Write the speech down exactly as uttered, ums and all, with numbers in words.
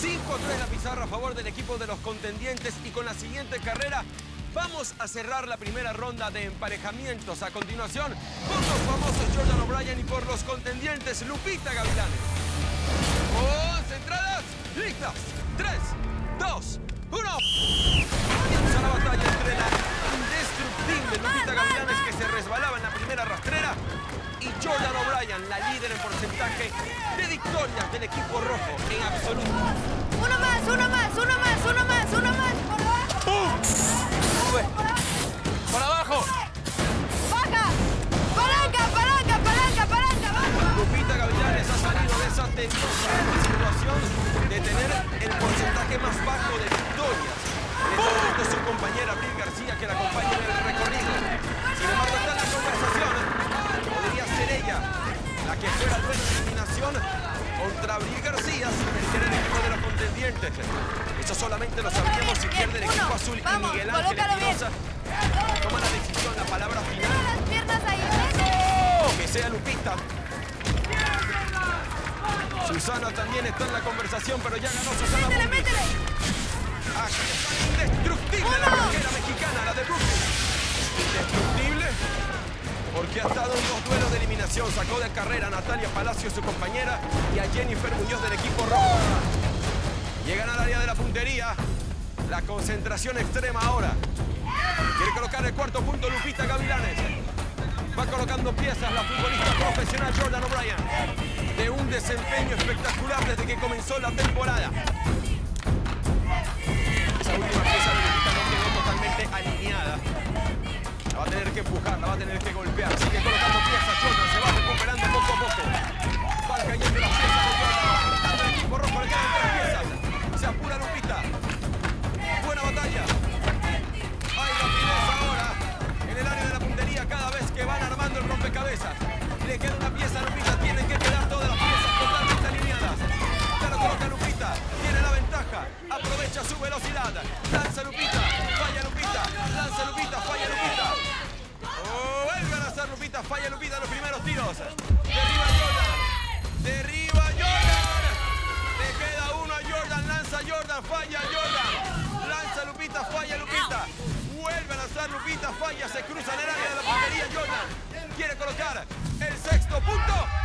cinco a tres la pizarra a favor del equipo de los contendientes y con la siguiente carrera vamos a cerrar la primera ronda de emparejamientos. A continuación, por los famosos Jordan O'Brien y por los contendientes Lupita Gavilanes. Concentradas, listas, tres, dos, uno. Comienza la batalla entre la indestructible Lupita Gavilanes, que se resbalaba en la primera rastrera, y Jordan O'Brien, la líder en porcentaje de victorias del equipo rojo en absoluto. Uno más, uno más, uno más, uno más, uno más. Por abajo. Por abajo. Baja. Palanca, palanca, palanca, palanca, baja. Lupita Gavilanes ha salido de esa tensa situación de tener el porcentaje más bajo de victorias. En este momento su compañera Abril García, que la acompaña en el recorrido. Sin embargo, está en la conversación. Podría ser ella la que fuera luego de eliminación contra Abril García si perdiera el equipo de los contendientes. Eso solamente lo sabríamos si pierde el equipo azul. Vamos, y Miguel Ángel Espinosa toma la decisión, la palabra final. Las piernas ahí, ¿eh? Que sea Lupita. Susana también está en la conversación, pero ya ganó Susana. ¡Métele, métele! Aquí está indestructible la roquera mexicana, la de Brooklyn. Indestructible, porque ha estado en dos duelos de eliminación. Sacó de carrera a Natalia Palacio, su compañera, y a Jennifer Muñoz del equipo rojo. Llegan al área de la puntería. La concentración extrema ahora. Quiere colocar el cuarto punto Lupita Gavilanes. Va colocando piezas la futbolista profesional Jordan O'Brien, de un desempeño espectacular desde que comenzó la temporada. Esa última pieza de Lupita no quedó totalmente alineada. La va a tener que empujar, la va a tener que golpear. Sigue colocando piezas, Jordan se va recuperando poco a poco. Va cayendo las piezas de Jordan, matando el equipo rojo, le quedan tres piezas. Se apura Lupita. Buena batalla. Hay rapidez ahora en el área de la puntería cada vez que van armando el rompecabezas. Le queda una pieza a Lupita, tienen que quedar todas las piezas totalmente alineadas. Ya lo coloca Lupita, tiene la ventaja. Aprovecha su velocidad. Lanza Lupita, falla Lupita, lanza Lupita, falla Lupita. Vuelve a lanzar Lupita, falla Lupita en los primeros tiros. Derriba Jordan, derriba Jordan. Le queda uno a Jordan, lanza Jordan, falla Jordan. Lanza Lupita, falla Lupita. Vuelve a lanzar Lupita, falla, se cruza en el área de la puntería Jordan. Quiere colocar el sexto punto.